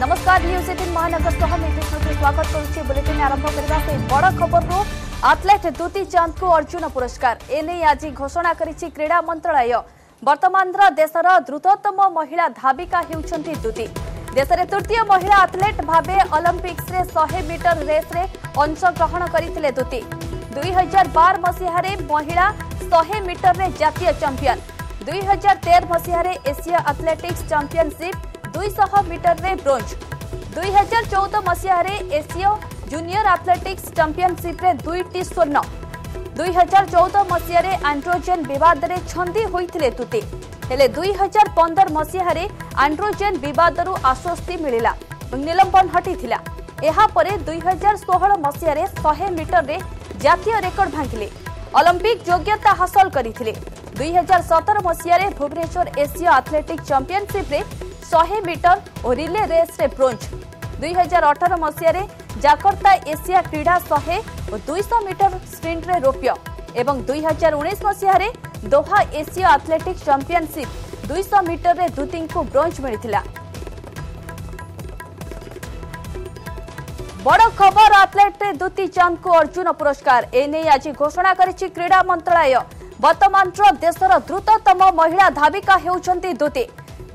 नमस्कार न्यूज 18 महानगर सह निर्देशक स्वागत करुच्ची। बुलेटिन आरंभ करने बड़ खबर रु एथलेट दुती चांद को अर्जुन पुरस्कार एने आज घोषणा करिछि क्रीडा मंत्रालय। वर्तमान देशर द्रुततम महिला धाविका हेउछन्ती दुती। देश में तृतीय महिला एथलेट भावे ओलंपिक्स रे 100 मीटर रेस रे अंशग्रहण करथिले दुती। 2012 मसीह रे महिला 100 मीटर रे जातीय चैंपियन, 2013 मसीह रे एशिया एथलेटिक्स चैंपियनशिप 200 मीटर रे ब्रोंज, 2014 मसीह रे एशिया जूनियर एथलेटिक्स चैंपियनशिप रे 2टी स्वर्ण, 2014 मसीह रे एंड्रोजन विवाद रे छंदी होइथिले दुती। हेले 2015 मसीह रे एंड्रोजन विवाद रु आश्वस्ति मिलिला, निलंबन हटिथिला। एहा परे 2016 मसीह रे 100 मीटर रे जातीय रेकॉर्ड भांगिले, ओलंपिक योग्यता हासिल करिथिले। 2017 मसीह रे भुवनेश्वर एशिया एथलेटिक्स चैंपियनशिप रे 100 मीटर और रिले रेस रे ब्रोंज, 2018 मसीह रे जकार्ता एशिया क्रीडा 100 और 200 मीटर स्प्रिंट रे रौप्य एवं 2019 मसीह रे Doha Asia athletics championship 200 metre रे दुती को ब्रोंज मिलिथिला। बड़ खबर एथलेट रे दुती चांद को अर्जुन पुरस्कार एने आज घोषणा करिछि क्रीडा मंत्रालय। वर्तमान देशर द्रुततम महिला धाविका हेउछन्ती दुती।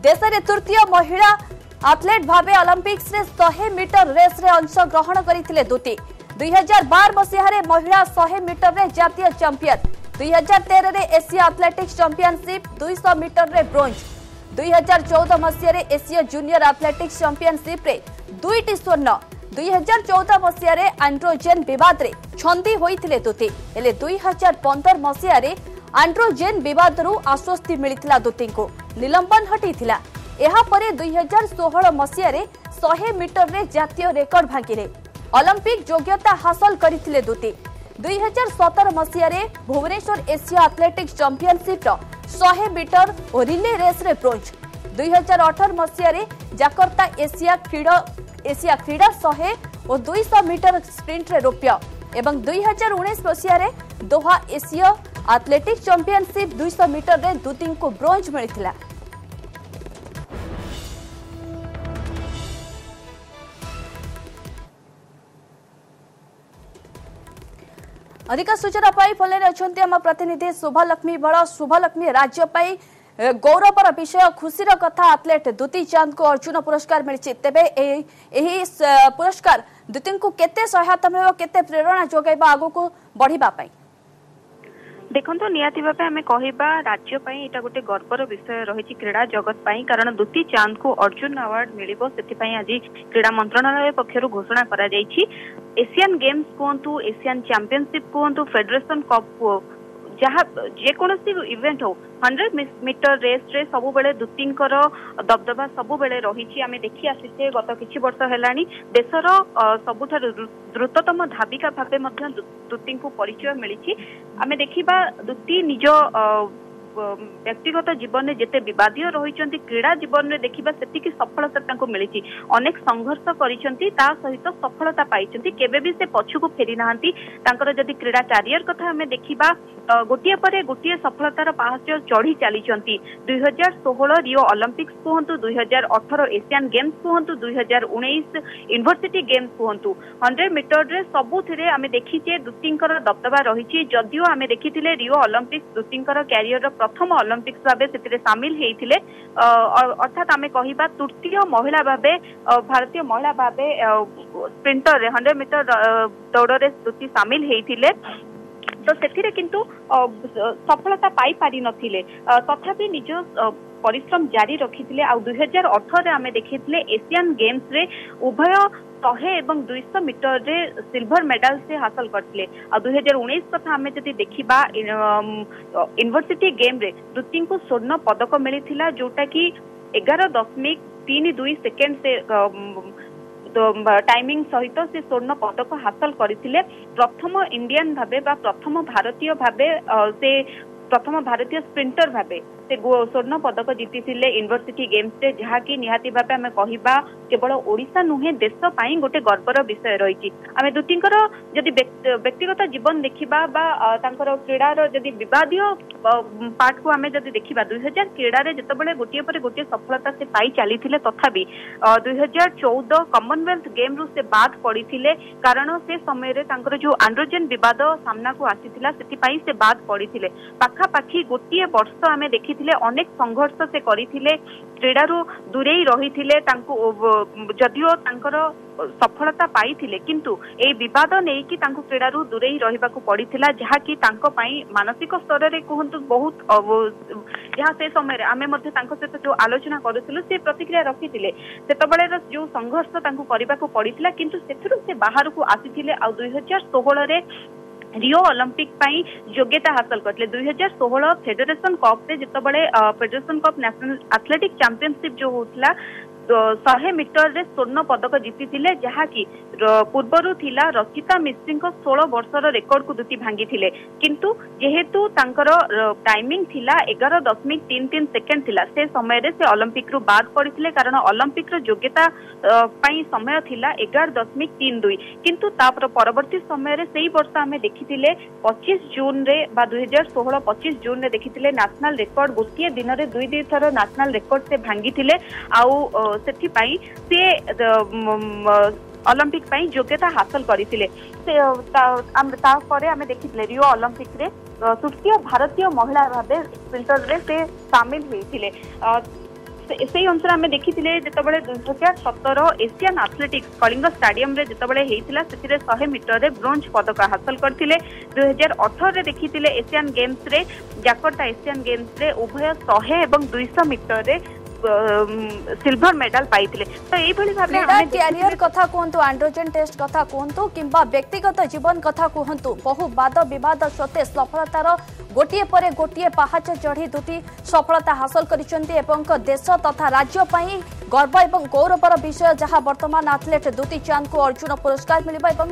देश में तृतीय महिला एथलेट भावे ओलंपिक्स रे 100 मीटर रेस रे अंशग्रहण करथिले दुती। 2012 मसीह रे महिला 100 मीटर रे जातीय चैंपियन, 2013 रे एशिया एथलेटिक्स चैंपियनशिप 200 मीटर रे ब्रोंज, 2014 मसीह रे एशिया जूनियर एथलेटिक्स चैंपियनशिप रे 2टी स्वर्ण, 2014 मसीह रे एंड्रोजन विवाद रे छंदी होइथिले दुती। हेले 2015 मसीह रे एंड्रोजन विवाद रु आश्वस्ति मिलिथिला दुती को, निलंबन हटिथिला। एहा परे 2016 मसीह रे 100 मीटर रे जातीय रेकॉर्ड भांगिले, ओलंपिक योग्यता हासिल करिथिले दुती। 2017 मसीह रे भुवनेश्वर एशिया एथलेटिक्स चैंपियनशिप रो 100 मीटर और रिले रेस रे ब्रोंज, 2018 मसीह रे जकार्ता एशिया क्रीडा 100 और 200 मीटर स्प्रिंट रे रौप्य एवं 2019 मसीह रे Doha Asia athletics championship 200 metre रे दुती को ब्रोंज मिलिथिला। अधिक सूचना पाई फलेर अछंती हम प्रतिनिधि शुभलक्ष्मी। बड़ा शुभलक्ष्मी, राज्य पाई गौरवर विषय, खुशीर कथा एथलेट दुती चांद को अर्जुन पुरस्कार मिलिछि। तेबे एही पुरस्कार दुती को केते सहायता मिलबो, केते प्रेरणा जोगाइबा आगो को बढ़ीबा पाई? देखो निहाती भाव आम कहवा राज्यपाई यहाँ गोटे गर्वर विषय रही क्रीड़ा जगत पर, कारण दुती चांद को अर्जुन अवार्ड मिलिबो से आज क्रीड़ा मंत्रणालय पक्षर घोषणा करा जाइछि। एशियन गेम्स कहतु, एशियन चैंपियनशिप कहतु, फेडेरेसन कप को जहाँ जेकोसी इवेंट हो 100 मीटर रेस रे सबुबले दुती दबदबा सबुबले रही। आम देखी आसीचे गत किछि वर्ष हेलानी देशर सबुठार द्रुततम धाविका भावे दुती को परिचय मिली। आम देखिबा दुती निज व्यक्तिगत जीवन में जिते विवादीय रही क्रीड़ा जीवन में देखा सेक सफलता मिली, अनेक संघर्ष सहित सफलता पाई, केवे भी से पछकु फेरी नाहंती। जदि क्रीड़ा कैरियर कथा आम देखा गोटे पर गोटे सफलतार पहाच चढ़ी चली 2016 रियो ओलंपिक्स कहतु, 2018 एशियान गेम्स कहतु, 2019 यूनिवर्सिटी गेम्स कहतु, 100 मीटर रे सबुथिरे आम देखीचे दुतींकर दबदबा रही। जदियो आम देखी रियो ओलंपिक्स दुतींकर कैरियर प्रथम ओलंपिक्स भाव से सामिल होते, अर्थात आम कह तृतीय महिला भाव भारतीय महिला भाव स्प्रिंटर 100 मीटर दौड़ में दुती सामिल होते, तो से किंतु सफलता पाई पारी नथिले। तथापि निज परिश्रम जारी रखी थे। 2018 आम देखी एशियान गेम्स रे उभय 100 और 200 मीटर रे सिल्वर मेडल से हासिल करते। 2019 कथा आम जब देखा यूनिवर्सिटी गेम रे दुती को स्वर्ण पदक मिलता, जोटा कि 11.32 सेकेंड से तो टाइमिंग सहित से स्वर्ण पदक हासिल करथिले। प्रथम इंडियन भावे बा प्रथम भारतीय स्प्रिंटर भावे से स्वर्ण पदक जीतिथिले यूनिवर्सिटी गेम्स रे, जहाँकि निहाती भाबे आम कहवा केवल ओडिशा नुहे देश पाई गोटे गर्वर विषय रही। आम दुतींकर जदि व्यक्तिगत जीवन देखा क्रीडार जदि बद पार्ट को आम जदि देखा 2000 क्रीडा जितेबाला गोटे पर गोटे सफलता से पाई चली तथा 2014 कमनवेल्थ गेम रु से बाद पड़ी थिले, कारण से समय रे तांकर जो आंड्रोजेन विवाद सामना को आसी थिला सेति पाई से बाद पड़ी थिले। पाखा पाखी गोटे वर्ष आमे देखी थिले अनेक संघर्ष से करी थिले, क्रीडा रु दूरेई रही थिले, तांको जदियो तांकर सफलता पाई थिले किंतु ए विवाद नेई कि तांको क्रीडा रु दूरेई रहिबाकू पड़ी थिला, जहा कि तांको पाई मानसिक स्तर रे कहंतु बहुत जहा से समय रे आमे मध्ये तांको सहित जो आलोचना करथिलु से प्रतिक्रिया रखी थिले, सेतबेले जो संघर्ष तांको करबाकू पड़ी थिला किंतु सेथिरु से बाहर को आसी थिले आ 2016 रे रियो ओलंपिक पाई योग्यता हासिल करते। 2016 फेडेरेसन कप से जितेबाला federation cup national athletics championship जो होता 100 मीटर रे स्वर्ण पदक जीति थिले, जहाँकि पूर्वर थिला रचिता मिस्त्री 16 वर्षर रेकर्ड को दुती भांगी थिले, किंतु जेहेतु तांकर टाइमिंग थिला 11.33 सेकेंड थिला से समय रे से ओलंपिक रु बाद पड़िथिले, कारण ओलंपिक रो योग्यता पई समय थिला 11.32, किंतु तापर परवर्ती समय रे सेही वर्ष आमे देखिथिले 25 जून रे बा 2016 25 जून रे देखिथिले नेशनल रेकर्ड गोटे दिन रे दुई थर नेशनल रेकर्ड से भांगी थिले। आ से ओलंपिक पाई योग्यता हासिल करते। आम देखिए रियो ओलंपिक रे तृतीय भारतीय महिला भाव स्प्रिंटर रे से सामिल होते। से अनुसार आम देखी जितेबाला 2017 एशिया एथलेटिक्स कलिंगो स्टेडियम रे जितेबाला होता से 100 मीटर रे ब्रोंज पदक हासिल करते। 2018 रे देखी एशियान गेम्स रे जकार्ता एशियान गेम्स रे उभय 100 और 200 मीटर रे सिल्वर मेडल पाई थिले। तो यही भली भाबे हम कैरियर कथा कोंतु एंड्रोजन टेस्ट कथा कोंतु किंबा व्यक्तिगत जीवन कथा कोंतु बहु वाद विवाद सते सफलतार गोटिए परे गोटिए पहाच चढ़ी दुती सफलता हासिल करिसेंती एवं देश तथा राज्य पई गर्व एवं गौरवर विषय, जहां वर्तमान एथलीट दुती चांद को अर्जुन पुरस्कार मिलिबा एवं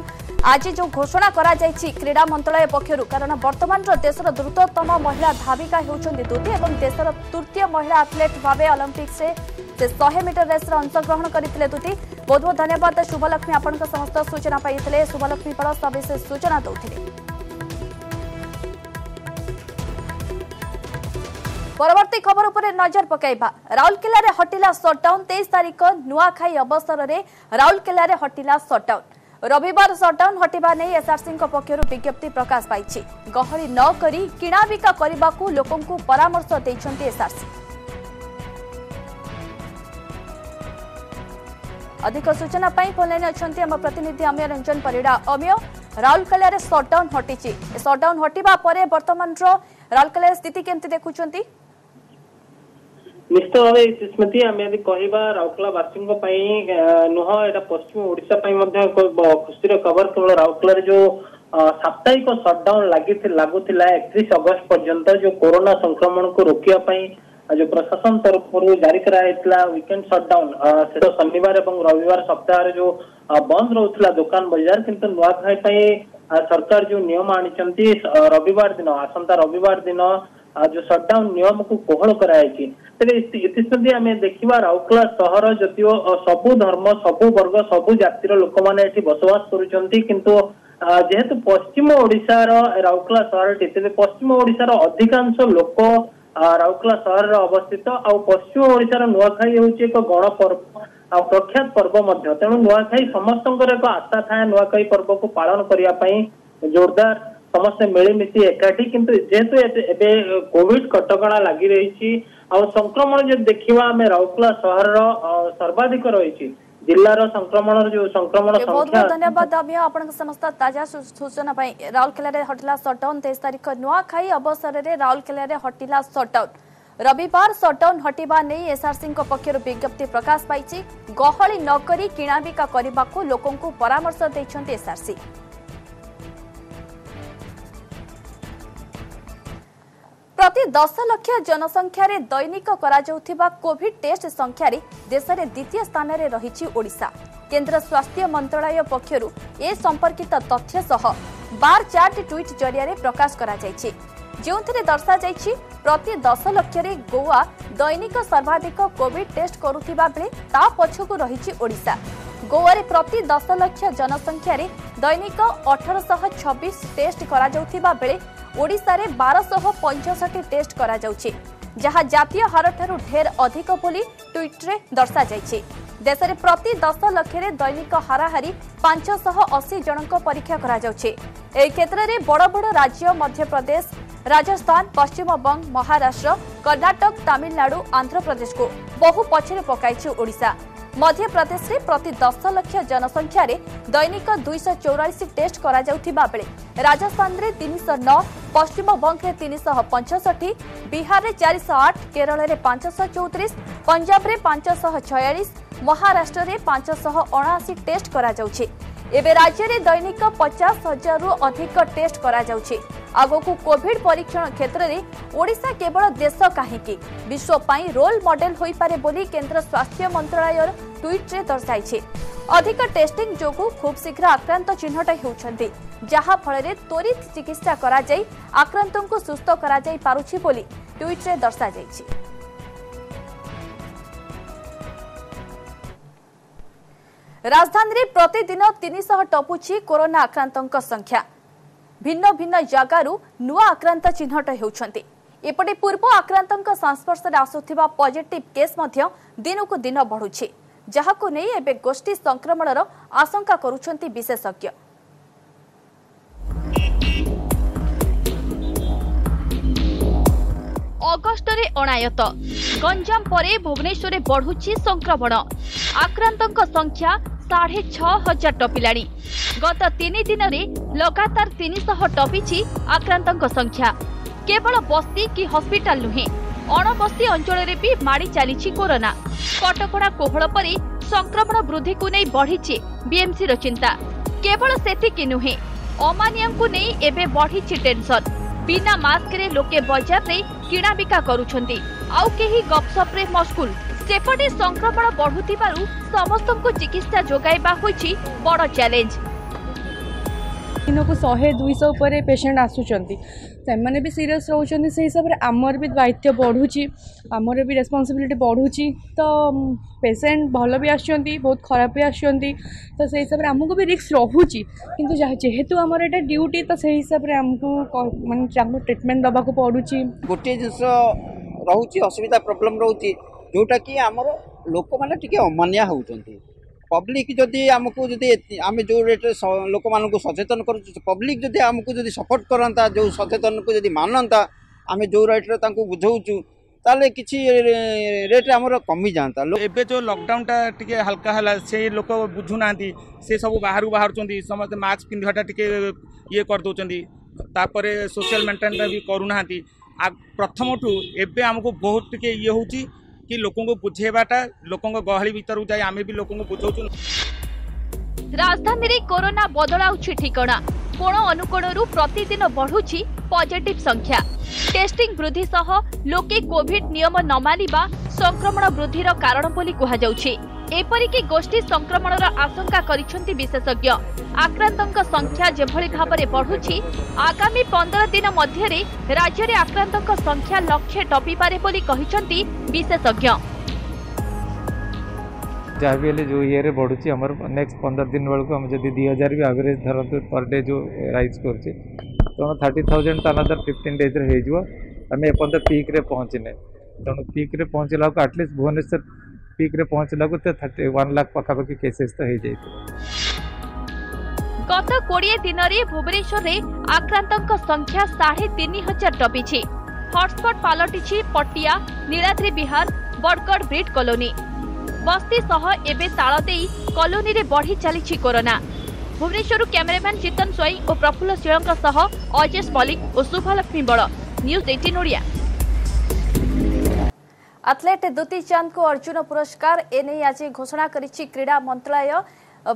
आज जो घोषणा करा जायछि क्रीडा मंत्रालय पक्षरु, कारण वर्तमान रो देशर द्रुततम महिला धाविका हेउछन्ती दुती एवं देशर तृतीय महिला एथलीट भाबे ओलंपिक से 100 मीटर रेस अंशग्रहण करते दुती। बहुत बहुत धन्यवाद शुभलक्ष्मी आपण समस्त सूचना पाई। शुभलक्ष्मी पर सविशेष सूचना दौले। परवर्ती खबर उपर नजर पकाइबा। राउरकेला रे हटिला शटडाउन। 23 तारिख नुआखाई अवसर रे राउरकेला रे हटिला शटडाउन। रविवार शटडाउन हटिबा नहीं एसआरसी पक्षर विज्ञप्ति प्रकाश पाई। गहरी न करी किणाबिका करने लोकंकु परामर्श देइछन्ती एसआरसी। अधिक सूचना फोन लाइन अच्छा आम प्रतिनिधि अमय रंजन परिडा। अमय, राउरकेला शटडाउन हटी शटडाउन हटिबा परे वर्तमान राउरकेला स्थिति केमती देखुछन्ती? निश्चित भाव स्मृति आम यदि कहवा राउरकेलावासी नुह एटा पश्चिम ओडिशा खुशी खबर। केवल राउरकेला जो साप्ताहिक शटडाउन लगुला 31 अगस्त पर्यंत जो कोरोना संक्रमण को रोकने जो प्रशासन तरफ जारी कराइला वीकेंड शटडाउन से शनिवार एवं रविवार सप्ताह जो बंद रहुला दुकान बजार, किंतु नुआखाई सरकार जो नियम आनी रविवार दिन आसंता रविवार दिन जो शटडाउन नियम को कोहल कराई। तेज आम देखा राउरकेला सहर जदिव सबू धर्म सबू वर्ग सबू जातिर लोक मैंने बसवास कर जेहेतु पश्चिम ओडिशार राउरकेला सहरटी तेज पश्चिम ओडिशार अधिकांश लोक राउरकेला सहर अवस्थित। आ पश्चिम ओडिशार नुआखाई हूँ एक गण पर्व आ प्रख्यात पर्व, तेणु नुआखाई समस्तंकर एक आशा था नुआखाई पर्व को पालन करने जोरदार समस्ते मिलमिशी एकाठी, किंतु जेहेतु एबे कोविड कटकणा लगी रही आ संक्रमण जो देखा आम राउरकेला सहर सर्वाधिक रही जिलार संक्रमण जो संक्रमण। बहुत बहुत धन्यवाद अमिया आपन समस्त ताजा सूचना पाई। राउरकेला रे हटिला शटडाउन। 23 तारिख नुआखाई अवसर रे राउरकेला रे हटिला शटडाउन। रविवार शटडाउन हटिबा नै एसआरसी को पक्षर विज्ञप्ति प्रकाश पाई। गहली न करी किणाबिका करबा को लोकन को परामर्श दैछन्ते एसआरसी। प्रति 10 लाख जनसंख्यार दैनिक कोविड टेस्ट संख्यार देश में द्वितीय स्थान में रही ओडिशा। केंद्र स्वास्थ्य मंत्रालय पक्षर ए संपर्कित तथ्य सह बार चार्ट ट्वीट जरिया प्रकाश करा जायछि। जो दर्शा जाइए प्रति 10 लक्षरे गोवा दैनिक सर्वाधिक कोविड टेस्ट करुवा बेले ता पछकु रही ओडिशा। गोवा रे प्रति 10 लक्ष जनसंख्या रे दैनिक 1826 टेस्ट करा जाउथिबा बेले ओडिशा रे 1265 टेस्ट करा जाउछि, जहां जातीय हार ठारू ढेर अधिक बोली ट्वीट रे दर्शा जाइछि। देश रे प्रति 10 लक्ष रे दैनिक हाराहारी 580 जनक परीक्षा करा जाउछि। ए क्षेत्र रे बड़ बड़ राज्य मध्य प्रदेश, राजस्थान, पश्चिम बंग, महाराष्ट्र, कर्नाटक, तमिलनाडु, आंध्र प्रदेश को बहु पछरे पकाइछि ओडिशा। मध्य प्रदेश में प्रति 10 लक्ष जनसंख्या रे दैनिक 244 टेस्ट करा जाउथिबा बेले राजस्थान रे 309, पश्चिम बंग रे 365, बिहार रे 408, केरल रे 534, पंजाब रे 546, महाराष्ट्र रे 579 टेस्ट करा जाउछि। एबे राज्य रे दैनिक 50,000 रु अधिक टेस्ट करा जाउछि। आगकू कोविड परीक्षण क्षेत्र में ओडिशा केवल देश कहीं विश्व पाई रोल मॉडल हो पारे बोली केंद्र स्वास्थ्य मंत्रालय ट्वीट रे दर्शाई। अधिक टेस्टिंग जोगु खूब शीघ्र आक्रांत चिन्हट होउछन्ति, जहा फल त्वरित चिकित्सा करा जाई आक्रांतों को सुस्थ करा जाई पारुछि बोली ट्वीट रे दर्शा जाइछि। राजधानी रे प्रतिदिन 300 टपुछि कोरोना आक्रांतों संख्या। भिन्न भिन्न जगारू नुआ आक्रांत चिन्हट होउछन्ति। एपटे पूर्व आक्रांतक संस्पर्श में आसुथिबा पॉजिटिव केस मध्य दिनकु दिन बढ़ुछि, जहाकु नै एबे गोष्ठी संक्रमणर आशंका करुछन्ति विशेषज्ञ। अगस्त रे अणायत गंजाम परे भुवनेश्वर रे बढ़ुछि संक्रमण। आक्रांतक संख्या 6,500 टपिलाणी। गत 3 दिन में लगातार 300 टपिछि आक्रांतक संख्या। केवल बस्ती कि हस्पिटाल नुहे, अणबस्ती अंचल में भी माड़ी चली कोरोना। कटकड़ा कोहल पर संक्रमण वृद्धि को नहीं बढ़ी बीएमसी रो चिंता। केवल सेतिकि नुहे, अमानिया को नहीं एबे बढ़ी टेंशन। बिना मास्क रे लोके बजार रे किणाबिका करुछन्ति, आउ केही गपसप रे मशगुल। सेपटे संक्रमण बढ़ुथिबारु समस्तंकु चिकित्सा जोगाइबा होइछि बड़ चैलेंज। दिनकु 100-200 उपरे पेशेंट आसुछन्ति, सेमाने भी सीरियस रहउछन्ति। से हिसाब रे आमर भी दायित्व बढ़ुछि, आमर भी रेस्पॉन्सिबिलिटी बढ़ुछि। तो पेशेंट भल भी आसुछन्ति, बहुत खराब भी आसुछन्ति। तो से हिसाब रे हमकु भी रिस्क रहउछि, किंतु जेहेतु आमर एटा ड्यूटी, तो से हिसाब रे हमकु माने चांगो ट्रीटमेंट दबाकु पडुछि। गोटे जिस रहउछि असुविधा प्रॉब्लम रहउछि, जोटा कि आमर लोक माने टिके अमान्या होउछन्ति। पब्लिक जदि आमको आम जो रेट लोक मानक सचेतन करुँ, पब्लिक जदि आमको जदि सपोर्ट करता, जो सचेतन को जदि मानता, आम जो रेट्रे बुझाऊँ ताले किसी रेट आमर कमी जाता। एबे जो लॉकडाउन टा टिके हल्का है, से लोक बुझुना, से सब बाहर बाहर समस्त मास्क पिंधाटा टिके ये कर दौरान, तापर सोशल मेंटेन भी करूना। प्रथम ठूँ एबे आमको बहुत टिके ये हो कि लोकों को बुझेबाटा, लोकों को गहली भीतर जाय आमे भी लोकों को बुझाउछु। राजधानी रे कोरोना बदलाउछि ठिकाना। कोण अनुकोणरू प्रतिदिन बढ़ुछि पॉजिटिव संख्या। टेस्टिंग वृद्धि सह लोके कोविड नियम न मानिबा संक्रमण वृद्धिर कारण बोली कहा जाउछि। एपरिकि गोष्ठी संक्रमणर आशंका करिसन्ति विशेषज्ञ। आक्रांतक संख्या जेभली भाबरे बढ़ुछि, आगामी 15 दिन मध्यरे राज्य रे आक्रांतक संख्या लक्षे टपी पारे बोली कहिसन्ति विशेषज्ञ। जाबिले जो ये रे बढ़ुछि, हमर नेक्स्ट 15 दिन बळको हम जदी 2000 भी एवरेज धरतो पर डे जो राइज करछि, तो 30000 ता अनदर 15 डेज रे हे जइबो। हमें अपन त पीक रे पहुँचने, तो पीक रे पहुँचला को एटलीस्ट भुवनेश्वर पीक रे पहुँचला को 31 लाख पखापाखि केसेस तो हे जाइतै। गत 20 दिन में भुवनेश्वर में आक्रांतक संख्या 3,500 टपिछि। हटस्पट पलटि पटिया, नीलाद्रि विहार, बड़गड़ ब्रिड कॉलोनी, बस्ती सह एबे ताल देई कॉलोनी रे बढ़ी चली कोरोना। भुवनेश्वर कैमरामैन चेतन सवाई और प्रफुल्ल श्रीलंका सह ओचेस मलिक और शुभलक्ष्मी बड़, न्यूज 18 ओडिया। एथलीट दुती चांद को अर्जुन पुरस्कार एने आज घोषणा करिछि क्रीडा मंत्रालय।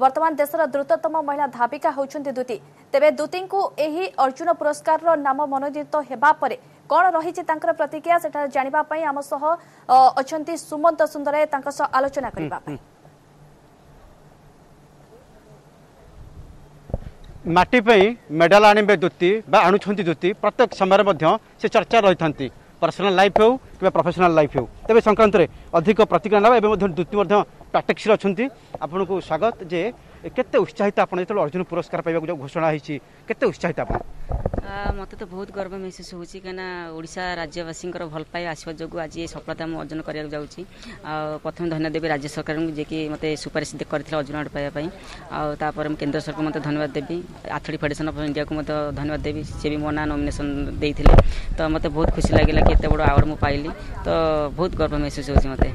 वर्तमान देशर द्रुततम महिला धाविका होउछन्ति दुती। तेबे दुती को एही अर्जुन पुरस्कार रो नाम मनोजित हेबा परे कोन रहिछि तांकर प्रतिक्रिया, सेटा जानिबा पई हम सह अछन्ति सुमंत सुंदरे, तांकर सह आलोचना करिबा पई। माटी मेडल आने दुती आणुंट दुती प्रत्येक समय से चर्चा रही था पर्सनाल लाइफ हो कि प्रोफेशनल लाइफ हो तेज संक्रांत में अधिक प्रतिक्रिया ना दुती प्राक्टिक्स अच्छा आपन को स्वागत जे के उत्साहित आप अर्जुन पुरस्कार पाइबा जो घोषणा होती के उत्साहित आप मत तो बहुत गर्व महसूस होची कना ओडिशा राज्यवासी भल पाई आशीर्वाद जो आज ये सफलता मुझे अर्जन करा जाऊँगी। प्रथम धन्यवाद देवी राज्य सरकार को जे कि मत सुपारिश करते अर्जुन अवार्ड पाइबापी आपर केन्द्र सरकार मत धन्यवाद देवी एथलेटिक्स फेडेरेसन अफ इंडिया को मत धन्यवाद देवी सी भी मो ना नॉमिनेशन देते तो मत बहुत खुशी लगे कि एत बड़ आवार्ड मुझे पाइली तो बहुत गर्व महसूस होची मत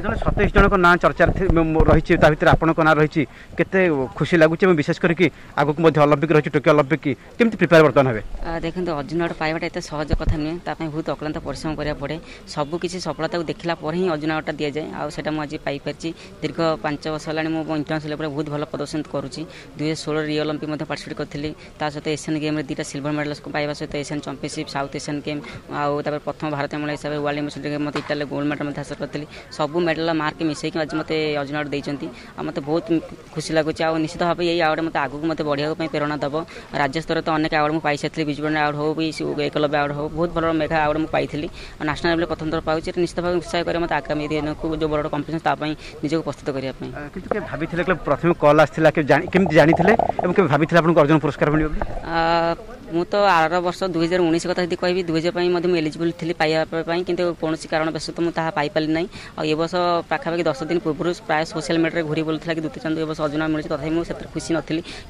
27 जन को ना चर्चा रही आपण ना रही के खुशी लगुच विशेष करके आगक ओलंपिक रही टोकियो ओलंपिक केमती प्रिपेयर बर्तमान देखो अर्जुन अवार्ड पाइबाटा एत सहज कथ नुहे बहुत अक्लांत परिश्रम करा पड़े सबकि सफलता देखला ही अर्जुन अवार्ड दि जाए आटा मुझे पाई दीर्घ 5 वर्ष है इंटरनेशनल लेवल बहुत भल प्रदर्शन करुँची 2016 रियो ओलंपिक पार्टिसिपेट करी सहित एशियन गेम में 2टा सिल्वर मेडल पाइबा सहित Asian championship south Asian game आउ प्रथम भारतीय महिला हिसाब से वर्ल्ड यूनिवर्सिटी गेम्स मतलब इटाली गोल्ड मेडल हासिल करी सब मेडल मार्क मिसई आज मत अर्जुन अवार्ड देती मत बहुत खुशी लगुच निश्चित भाव यही अवार्ड मत आगे मत बढ़िया प्रेरणा देव राज्य स्तर तो अनेक अवार्ड पाई सारी विजु आवार्ड हो भी एकलव्य आवार्ड हो बहुत भल मेघा आवार्ड मुझे पाई नेशनल लेवल प्रथम थर पाँच निश्चित भाव उत्साह करें मत आगामी दिन को जो बड़ा कंपिटिशन निजी को प्रस्तुत करने भाई प्रथम कल आसाला जानी भाई अर्जुन पुरस्कार मिले मु तो आर वर्ष 2019 कथा जी कह 2000 मुझे एलिजिबल थी पाइबापी कि कौन कारणवशत मुझे पाइपाली ना और वर्ष पाखापाखि 10 दिन पूर्व प्राय सोशल मीडिया घूरी बोलता कि दुती चांद वर्ष अर्जुन अवार्ड मिली तथा मुझे खुशी नी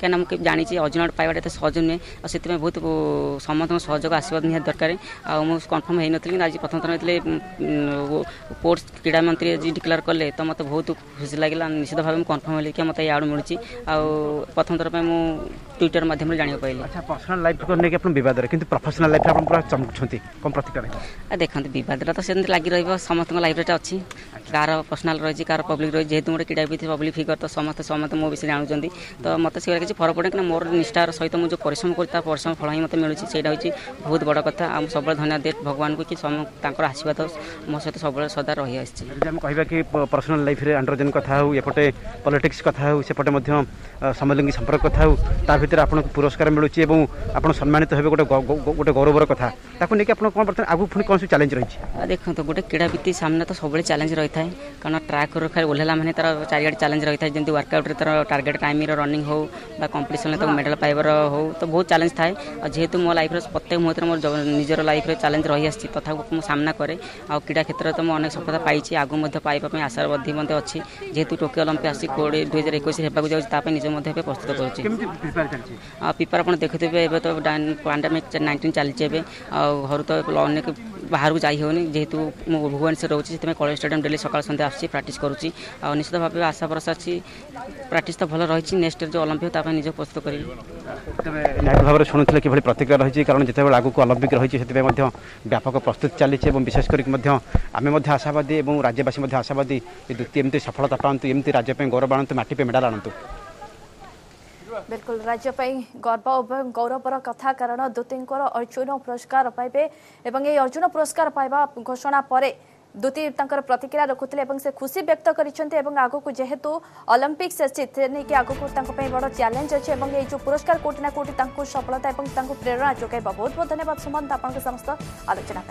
कहीं जानी अर्जुन अवार्ड पाइबाटा एत सहज नुहे और से बहुत समस्त सहयोग आशीर्वाद निहत दरकार आज कन्फर्म हो नी आज प्रथम थर जो स्पोर्ट्स क्रीड़ा मंत्री आज डिक्लेयर कले तो मत बहुत खुशी लगे निश्चित भाव में कन्फर्म होली कि मत ये अवार्ड मिली प्रथम थर पर ट्विटर माध्यम जाना पाइली। अच्छा पर्सनल लाइफ किंतु प्रोफेशनल लाइफ पूरा चमकुंट कम प्रतिक्रिया देखते बदरा तो सेम लग रही समस्त लाइफ अच्छी कार पर्सनाल रही कार पब्लिक रही जेहतु गोटे क्रीडावित पब्लिक फिगर तो समस्त समस्त मो विषय जानते तो मत से किसी फरक पड़े कि मोर निष्ठार सहित मुझे परिश्रम कर परिश्रम फल ही मत मिलूँ से बहुत बड़ कथ सब धन्यवाद दे भगवान को कि आशीर्वाद मो सहित सब सदा रही कहवा कि पर्सनाल लाइफ आंड्रोजन कथ एपटे पॉलिटिक्स कथ सेपटे समलिंगी संपर्क कथ भर आपको पुरस्कार मिलूँ और सम्मानित होबे गोटे गौरवर कथा ताको लेके आपन कोन बर्तन आगु पुनी कोन से चैलेंज रही छै देखो तो गोटे क्रीडा वित्ती सामने तो सबले चैलेंज रही थाए कारण ट्रैक रो खाली ओलेला माने तार चारिगड चैलेंज रही थाए जेंती वर्कआउट रे तार टारगेट टाइम रो रनिंग हो बा कंपटीशन तो मेडल पाइबर हो तो बहुत चैलेंज थाए और जेहेतु मो लाइफ रो प्रत्येक मुहूर्त मोर निजर लाइफ रे चैलेंज रही आछि तथा मो सामना करे आ क्रीडा क्षेत्र तो मो अनेक सफलता पाई छी आगु मध्य पाइबा पई आशा बद्धि मते अछि जेहेतु टोकियो ओलंपिक आछि 2021 हेबा को जाउ तापे निज मध्य पे प्रस्तुत करू छी केमति प्रिपेयर चल छी आ पेपर अपन देखते बे एबे तो पैंडेमिक 19 चलती है घर तो अनेक बाहर को जाने जेहेतु मु भुवनेश्वर रोचे से कलिंगो स्टेडियम डेली सका सन्या आस करुँची और निश्चित भाव में आशा भरोसा अच्छी प्राक्ट तो भल रही नेक्स्ट जो ओलंपिक निजी प्रस्तुत करी निहत भाव में शुणुले कि प्रतिक्रिया रही कारण जिते बड़े आगू ओलंपिक रही है व्यापक प्रस्तुति चली विशेष करके आम आशावादी और राज्यवासी आशावादी दुती एमती सफलता पाँच एमती राज्य गौरव आणतु माटी मेडाल आणतु बिल्कुल राज्य गर्व और गौरवर कथा कारण दुतींकर अर्जुन पुरस्कार पाइबे एवं ये अर्जुन पुरस्कार पाइबा घोषणा पर दुती प्रतिक्रिया रखुते से खुशी व्यक्त कर आगको जेहेतु ओलंपिक्स अच्छी नहीं आगक बड़ चैलेंज अच्छे ये जो पुरस्कार कौटी ना कौटी सफलता और प्रेरणा जोगे बहुत बहुत धन्यवाद सुमंत आपंक समस्त आलोचना।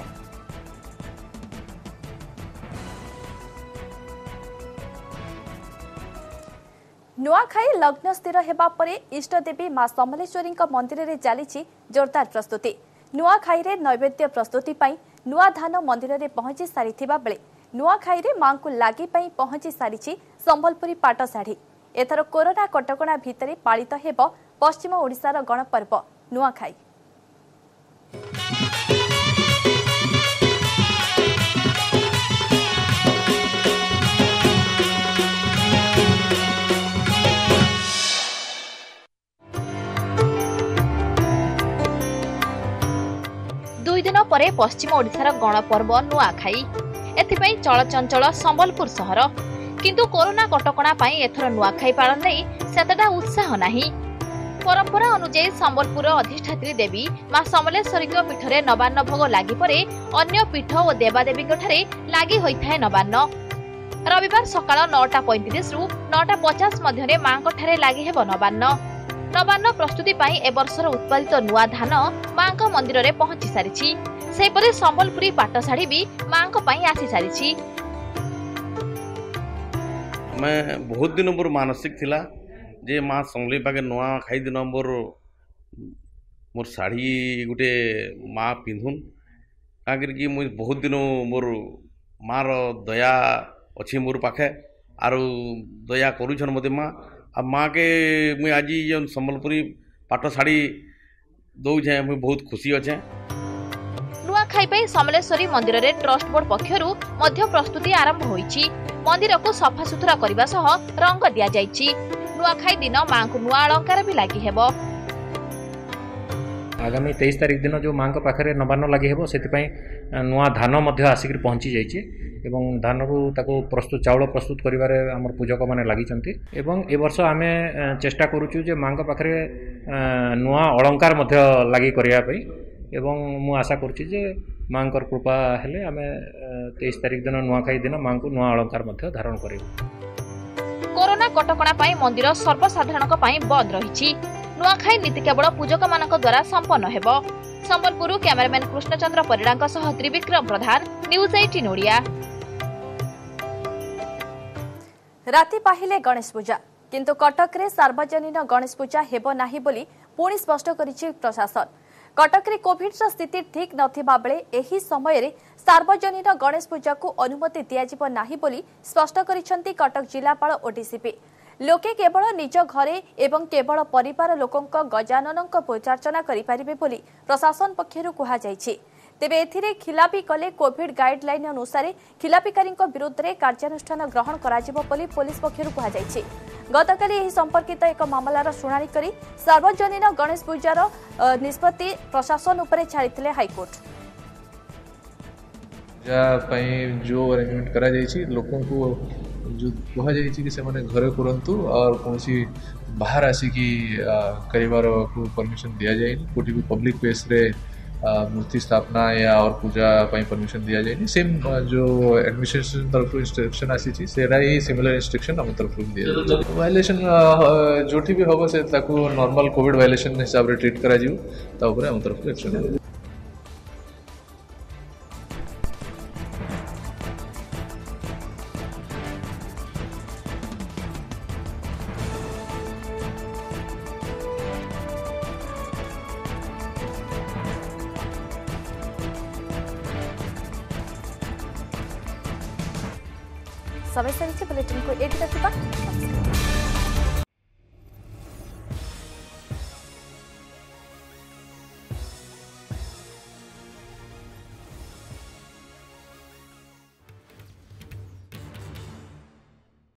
नुआखाई लग्न स्थिर होगा पर इष्टदेवी माँ समलेश्वरी मंदिर में चली जोरदार प्रस्तुति नुआखाई रे नैवेद्य प्रस्तुति नुआ धान मंदिर में पहुंची सारी बेले नुआखाई रे माँ को लागी पहुंची सारी सम्बलपुरी पाट साड़ी एथर कोरोना कटकणा भितर पालित होगा पश्चिम ओडिशार गणपर्व नुआखाई। पश्चिम ओडिशार गणपर्व नुआखाई एथिपई चलचंचल सम्बलपुर सहर किंतु कोरोना कटकणा पाई एथर नुआखाई पालन नै सेतटा उत्साह नाही। परंपरा अनुसार सम्बलपुर अधिष्ठात्री देवी मां समलेश्वरी के पीठरे नवान्न भोग लागि परे अन्य पीठ और देवादेवी के लागि होइथाय नवान्न रविवार सकाळ 9:35 रु 9:50 मध्यरे मां को ठरे लागि हेबो नवान्न नवान्न प्रस्तुति एवर्षर उत्पादित नुआ धान मां मंदिर में पहुंची सारी सेपरे सम्बलपुरी पाट साड़ी भी मां आसी सारी। मैं बहुत दिन मोर मानसिक थिला जे मां सम्बली पाके नुआखाई दिन मोर मोर साड़ी गोटे माँ पिंधुन काकि मुझे बहुत दिन मोर माँ दया अच्छी मोर पाखे आरो दया करुछन मते माँ। अब माँ के मुझे आज ये सम्बलपुरी पाट शाढ़ी दौजे मुझे बहुत खुशी अच्छे। नुआखाई समलेश्वरी मंदिर रे ट्रस्ट बोर्ड पक्षरु मध्य प्रस्तुति आरंभ होईची। मंदिर को सफा सुथरा करने सह रंग दि जाइची। नुआखाई दिन माँ को नुआ अलंकार भी लगी हेबो। आगामी 23 तारीख दिन जो माँ पाखे नवान्न लगी हेबो से नुआ धान आसिक पहुँची जाइए एवं धान ताको प्रस्तुत चाउल प्रस्तुत करिवारे हमर पूजक माने लागिचंती एवं ए वर्ष आमे चेष्टा करूचु जे मांग पाखरे नुआ अलंकार मध्य लागि करिया पई एवं मु आशा करूची जे मांकर कृपा हेले आमे 23 तारिख दिन नुआखाई दिन मां को नुआ अलंकार मध्य धारण करिवो। कोरोना कटकणा पई मंदिर सर्वसाधारण पई बंद रहिची। नुआखाई नीति केवल पूजक मानक द्वारा संपन्न हेबो। सम्बलपुर कैमरामैन कृष्णचंद्र परिडांक सह त्रिविक्रम प्रधान न्यूज 18 ओडिया। राति पाहिले गणेश पूजा किंतु कटक रे सार्वजनिक गणेश पूजा हेबो नाही बोली पुणी स्पष्ट करिछि प्रशासन। कटक रे कोविड स्थिति ठीक नथिबा बेले एही समय रे सार्वजनिक गणेश पूजा को अनुमति दिया जिवो नाही बोली स्पष्ट करिसंती कटक जिलापाल ओडीसीपी। लोके केवल निज घरे एवं केवल परिवार लोकंक गजाननक पूजार्चना करि पारिबे बोली प्रशासन पक्षरु कुहा जाइछि। तेबे एथिरे खिलापी कले कोविड गाइडलाइन अनुसार खिलापीकारी विरुद्ध में कार्यानुष्ठान ग्रहण कराजिबो बोली पुलिस पक्षरु कुहा जाइछि। गतकाली एही संपर्कित एक मामलार शुणाणी करी सार्वजनिक गणेश पूजार निष्पत्ति प्रशासन उपरे छाड़िथिले हाईकोर्ट। जा पई जो अरेंजमेंट करा जाइछि लोकन को जो कुहा जाइछि कि से माने घर करंतु और कोनसी बाहर आसिकी करिवार को परमिशन दिया जाइनि। कोटि भी पब्लिक प्लेस रे मूर्ति स्थापना या और पूजा परमिशन दिया जाए। सेम जो एडमिनिस्ट्रेशन तरफ इंस्ट्रक्शन आसी छी सेरा ही सिमिलर इंस्ट्रक्शन हम तरफ दिया जाए। वायलेशन जोठी भी होबो से ताको नॉर्मल कोविड वायलेशन हिसाब रे ट्रीट करा जियो त ऊपर हम तरफ एक्शन। समय से बुलेटिन को एक रखा।